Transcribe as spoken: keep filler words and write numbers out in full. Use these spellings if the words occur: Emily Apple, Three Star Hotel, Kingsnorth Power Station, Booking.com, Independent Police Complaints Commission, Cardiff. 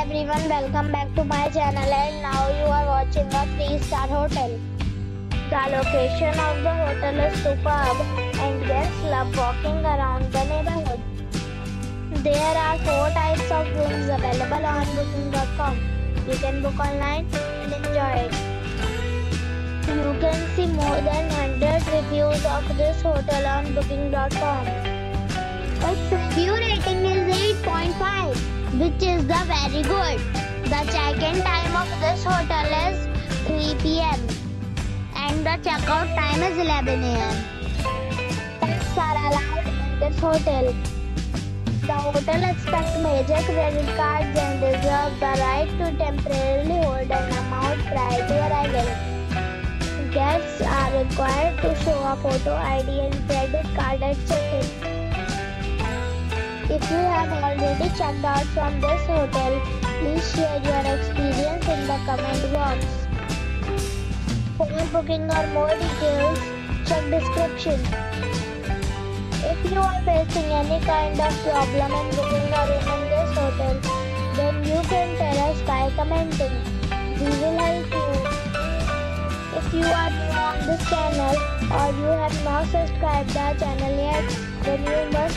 everyone, welcome back to my channel, and now you are watching a three star hotel. The location of the hotel is superb and guests love walking around the neighborhood. There are four types of rooms available on booking dot com. You can book online and enjoy it. You can see more than one hundred reviews of this hotel on booking dot com. Its review rating is eight point five, which is the very good. The check-in time of this hotel is three p m and the check-out time is eleven a m Pets are allowed in this hotel. The hotel accepts major credit cards and reserves the right to temporarily hold an amount prior to arrival. Guests are required to show a photo I D and credit card at check-in. If you have already checked out from this hotel, please share your experience in the comment box. For booking or more details, check description. If you are facing any kind of problem in booking a room in this hotel, then you can tell us by commenting. We will help you. If you are new on this channel or you have not subscribed our channel yet, then you must